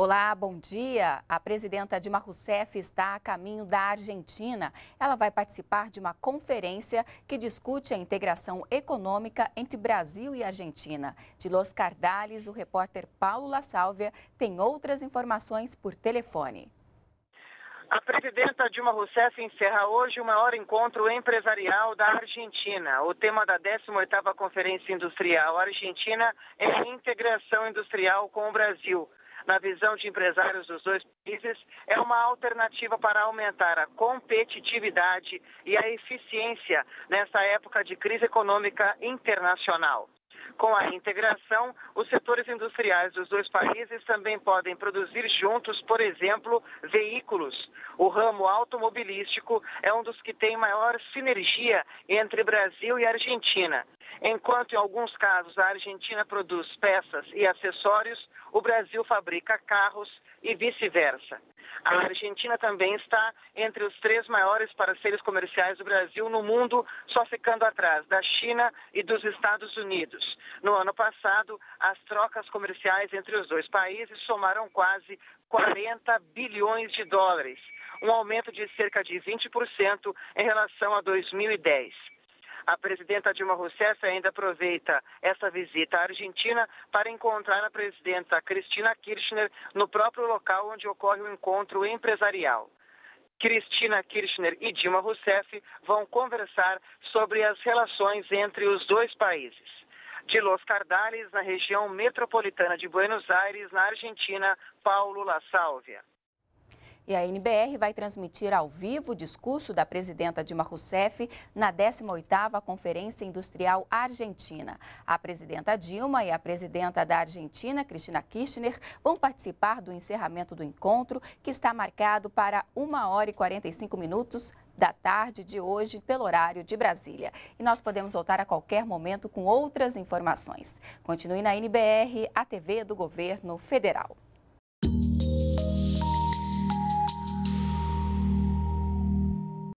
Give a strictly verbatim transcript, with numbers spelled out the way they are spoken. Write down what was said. Olá, bom dia. A presidenta Dilma Rousseff está a caminho da Argentina. Ela vai participar de uma conferência que discute a integração econômica entre Brasil e Argentina. De Los Cardales, o repórter Paulo La Salvia tem outras informações por telefone. A presidenta Dilma Rousseff encerra hoje o maior encontro empresarial da Argentina. O tema da décima oitava Conferência Industrial Argentina é integração industrial com o Brasil. Na visão de empresários dos dois países, é uma alternativa para aumentar a competitividade e a eficiência nessa época de crise econômica internacional. Com a integração, os setores industriais dos dois países também podem produzir juntos, por exemplo, veículos. O ramo automobilístico é um dos que tem maior sinergia entre Brasil e Argentina. Enquanto em alguns casos a Argentina produz peças e acessórios, o Brasil fabrica carros e vice-versa. A Argentina também está entre os três maiores parceiros comerciais do Brasil no mundo, só ficando atrás da China e dos Estados Unidos. No ano passado, as trocas comerciais entre os dois países somaram quase quarenta bilhões de dólares, um aumento de cerca de vinte por cento em relação a dois mil e dez. A presidenta Dilma Rousseff ainda aproveita essa visita à Argentina para encontrar a presidenta Cristina Kirchner no próprio local onde ocorre o encontro empresarial. Cristina Kirchner e Dilma Rousseff vão conversar sobre as relações entre os dois países. De Los Cardales, na região metropolitana de Buenos Aires, na Argentina, Paulo La Salvia. E a N B R vai transmitir ao vivo o discurso da presidenta Dilma Rousseff na décima oitava Conferência Industrial Argentina. A presidenta Dilma e a presidenta da Argentina, Cristina Kirchner, vão participar do encerramento do encontro, que está marcado para uma hora e quarenta e cinco minutos da tarde de hoje, pelo horário de Brasília. E nós podemos voltar a qualquer momento com outras informações. Continue na N B R, a T V do Governo Federal.